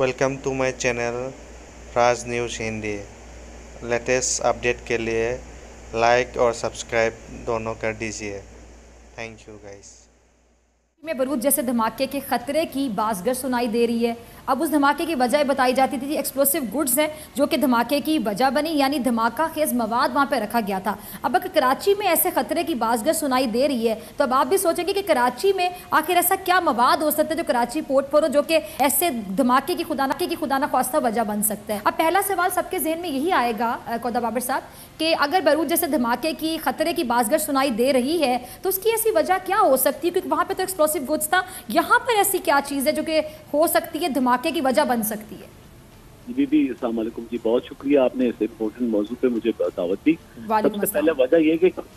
Welcome to my channel Raj news Hindi. Latest update के लिए like और सब्सक्राइब दोनों कर दीजिए। Thank you guys. में बरूद जैसे धमाके के ख़तरे की बाज़गर सुनाई दे रही है। अब उस धमाके की वजह बताई जाती थी एक्सप्लोसिव गुड्स हैं जो कि धमाके की वजह बनी, यानी धमाका खेज मवाद वहाँ पे रखा गया था। अब अगर कराची में ऐसे ख़तरे की बाज़गर सुनाई दे रही है तो अब आप भी सोचेंगे कि कराची में आखिर ऐसा क्या मवाद हो सकता है जो कराची पोर्ट पर हो, जो कि ऐसे धमाके की खुदा न ख्वास्ता वजह बन सकता है। अब पहला सवाल सबके जहन में यही आएगा कौदा बाबर साहब कि अगर बरूद जैसे धमाके की ख़तरे की बाज़गर सुनाई दे रही है तो उसकी ऐसी वजह क्या हो सकती है, क्योंकि वहाँ पर तो एक्सप्लोसिव गुड्स था, यहाँ पर ऐसी क्या चीज है जो कि हो सकती है धमाके की वजह बन सकती है। दीदी अस्सलाम वालेकुम जी, बहुत शुक्रिया आपने इस इम्पोर्टेंट मौजूद पे मुझे दावत दी। सबसे पहले वजह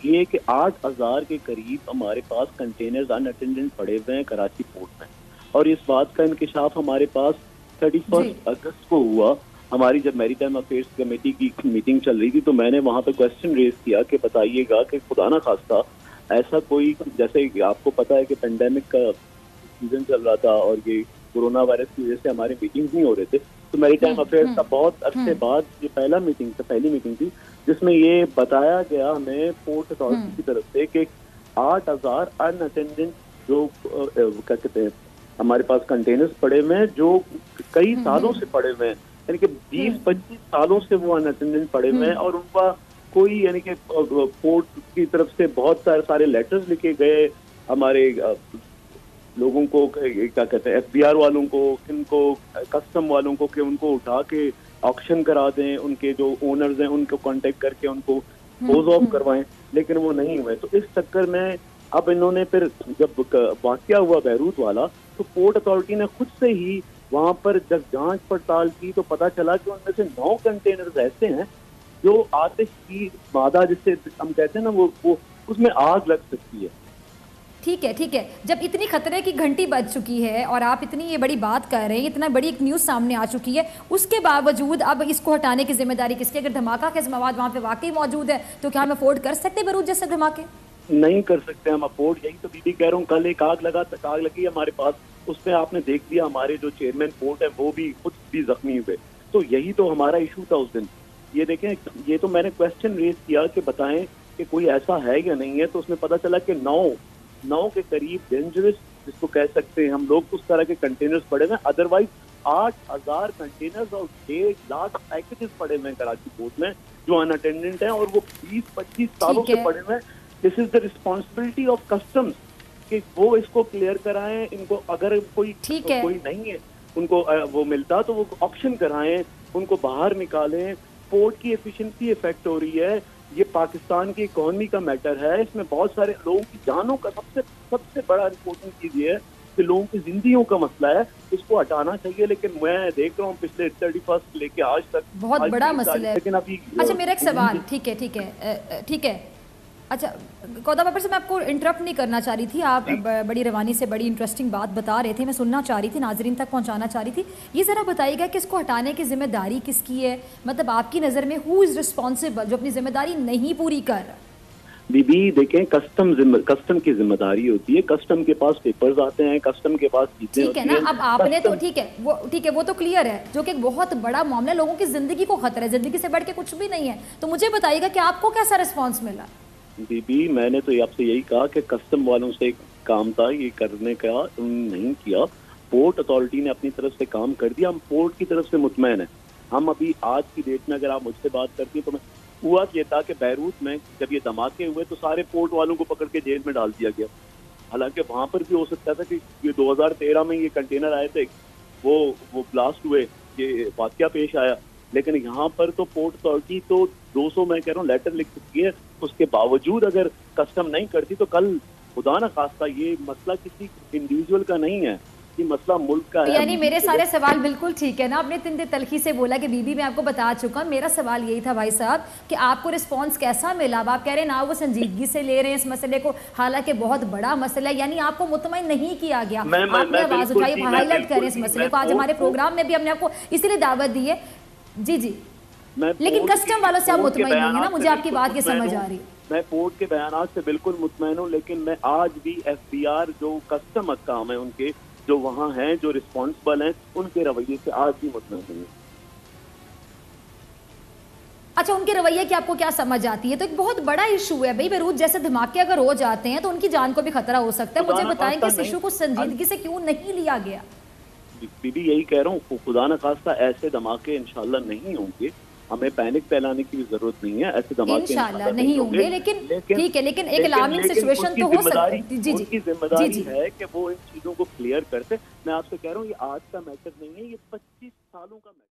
ये कि 8000 के करीब हमारे पास कंटेनर्स अनअटेंडेड पड़े हुए हैं कराची पोर्ट में, और इस बात का इंकशाफ हमारे पास 31 अगस्त को हुआ। हमारी जब मैरीटाइम अफेयर्स कमेटी की मीटिंग चल रही थी तो मैंने वहाँ पे क्वेश्चन रेज किया कि बताइएगा कि खुदा ना खास्ता ऐसा कोई, जैसे आपको पता है कि पेंडेमिक का सीजन चल रहा था और ये कोरोना वायरस की वजह से हमारे मीटिंग्स नहीं हो रहे थे, तो मैरीटाइम अफेयर्स का बहुत अरसे बाद ये पहली मीटिंग थी जिसमें ये बताया गया हमें पोर्ट अथॉरिटी की तरफ से कि 8000 अनअटेंडेड जो क्या कहते हैं हमारे पास कंटेनर्स पड़े हुए हैं जो कई सालों से पड़े हुए हैं, यानी कि 20-25 सालों से वो अनअटेंडेड पड़े हुए हैं, और उनका कोई यानी कि पोर्ट की तरफ से बहुत सारे लेटर्स लिखे गए हमारे लोगों को, क्या कहते हैं FBR वालों को, इनको कस्टम वालों को, कि उनको उठा के ऑक्शन करा दें, उनके जो ओनर्स हैं उनको कांटेक्ट करके उनको क्लोज ऑफ करवाएं, लेकिन वो नहीं हुए। तो इस चक्कर में अब इन्होंने फिर जब वाकया हुआ बैरूत वाला तो पोर्ट अथॉरिटी ने खुद से ही वहाँ पर जब जाँच पड़ताल की तो पता चला कि उनमें से 9 कंटेनर्स ऐसे हैं जो आतिश की मादा, जिससे हम कहते हैं ना, वो उसमें आग लग सकती है। ठीक है, जब इतनी खतरे की घंटी बज चुकी है और आप इतनी ये बड़ी बात कर रहे हैं, इतना बड़ी एक न्यूज़ सामने आ चुकी है, उसके बावजूद अब इसको हटाने की जिम्मेदारी किसकी? अगर धमाका खेज मवाद वहाँ पे वाकई मौजूद है तो क्या हम अफोर्ड कर सकते हैं बरूद जैसे धमाके? नहीं कर सकते हम अफोर्ड, यही तो दीदी कह रहा हूँ। कल एक आग लगी हमारे पास, उसमें आपने देख दिया हमारे जो चेयरमैन पोर्ट है वो भी खुद भी जख्मी हुए, तो यही तो हमारा इशू था उस दिन। ये देखें, ये तो मैंने क्वेश्चन रेज किया कि बताएं कि कोई ऐसा है या नहीं है, तो उसमें पता चला कि 9 के करीब डेंजरस, जिसको कह सकते हैं हम लोग, उस तरह के कंटेनर्स पड़े हुए हैं। अदरवाइज 8000 कंटेनर्स और 1.5 लाख पैकेजेस पड़े हुए हैं कराची पोर्ट में जो अनअटेंडेंट हैं, और वो 20-25 सालों से पड़े हुए हैं। This is the responsibility of customs कि वो इसको क्लियर कराएं, इनको अगर कोई नहीं है उनको वो मिलता तो वो ऑप्शन कराएं, उनको बाहर निकालें। पोर्ट की एफिशिएंसी इफेक्ट हो रही है, ये पाकिस्तान की इकोनॉमी का मैटर है, इसमें बहुत सारे लोगों की जानों का सबसे बड़ा इम्पोर्टेंट चीज़ ये है कि लोगों की जिंदगियों का मसला है, इसको हटाना चाहिए। लेकिन मैं देख रहा हूँ पिछले 31 लेके आज तक बहुत बड़ा मसला है, लेकिन अभी। अच्छा, मेरा एक सवाल, ठीक है, अच्छा कौदा बाबर से मैं आपको इंटरप्ट नहीं करना चाह रही थी, आप बड़ी रवानी से बड़ी इंटरेस्टिंग बात बता रहे थे, मैं सुनना चाह रही थी, नाजरीन तक पहुंचाना चाह रही थी। ये ज़रा बताइएगा कि इसको हटाने की जिम्मेदारी किसकी है, मतलब आपकी नज़र में हु इज़ रिस्पॉन्सिबल जो अपनी जिम्मेदारी नहीं पूरी कर रहा? दीदी देखें, कस्टम की जिम्मेदारी होती है, कस्टम के पास पेपर्स आते हैं, कस्टम के पास चीजें होती हैं। ठीक है ना, अब आपने तो ठीक है वो तो क्लियर है, जो कि बहुत बड़ा मामला है, लोगों की जिंदगी को खतरा है, जिंदगी से बढ़ के कुछ भी नहीं है। तो मुझे बताइएगा कि आपको कैसा रिस्पॉन्स मिला? दीदी मैंने तो आपसे यही कहा कि कस्टम वालों से काम था ये करने का, उन्होंने नहीं किया, पोर्ट अथॉरिटी ने अपनी तरफ से काम कर दिया। हम पोर्ट की तरफ से मुतमैन हैं, हम अभी आज की डेट में अगर आप मुझसे बात करती हैं तो मैं हुआ ये था कि बैरूत में जब ये धमाके हुए तो सारे पोर्ट वालों को पकड़ के जेल में डाल दिया गया, हालांकि वहाँ पर भी हो सकता था कि ये 2013 में ये कंटेनर आए थे, वो ब्लास्ट हुए, ये वाकया पेश आया, लेकिन यहाँ पर तो पोर्ट अथॉरिटी तो 200 मैं कह रहा हूँ लेटर लिख चुकी है, उसके बावजूद अगर कस्टम नहीं करती तो कल खुदा ना खास्ता, ये मसला किसी इंडिविजुअल का नहीं है, ये मसला मुल्क का है। यानी मेरे सारे सवाल बिल्कुल ठीक है ना, आपने इतनी तलखी से बोला कि बीबी मैं आपको बता चुका हूँ। मेरा सवाल यही था भाई साहब कि आपको रिस्पांस कैसा मिला? अब आप कह रहे हैं ना वो संजीदगी से ले रहे हैं इस मसले को, हालांकि बहुत बड़ा मसला है, यानी आपको मुतमईन नहीं किया गया। आपने आवाज़ उठाई, हाईलाइट करें इस मसले को, आज हमारे प्रोग्राम में भी हमने आपको इसलिए दावत दी है। जी, लेकिन कस्टम वालों से आप मुतमईन नहीं है ना, मुझे आपकी बात ये समझ आ रही है। मैं पोर्ट के बयानात से बिल्कुल मुतमईन हूँ, लेकिन मैं आज भी FBR जो कस्टम अहकाम है उनके जो वहाँ हैं, जो रिस्पॉन्सिबल हैं, उनके रवैये से आज भी मतलब नहीं। अच्छा, उनके रवैये की आपको क्या समझ आती है? तो एक बहुत बड़ा इशू है भाई, बेरूत जैसे धमाके अगर हो जाते हैं तो उनकी जान को भी खतरा हो सकता है। मुझे बताएं कि इस इशू को संजीदगी से क्यों नहीं लिया गया? दीदी यही कह रहा हूँ, खुदा न खास्ता ऐसे धमाके इंशाल्लाह नहीं होंगे, हमें पैनिक फैलाने की भी जरूरत नहीं है, ऐसे धमाके इंशाल्लाह नहीं होंगे। लेकिन ठीक है, लेकिन एक अलार्मिंग सिचुएशन तो हो सकती है। जी जी, उनकी जिम्मेदारी है कि वो इन चीजों को क्लियर करते। मैं आपसे कह रहा हूँ ये आज का मैसेज नहीं है, ये 25 सालों का मैसेज।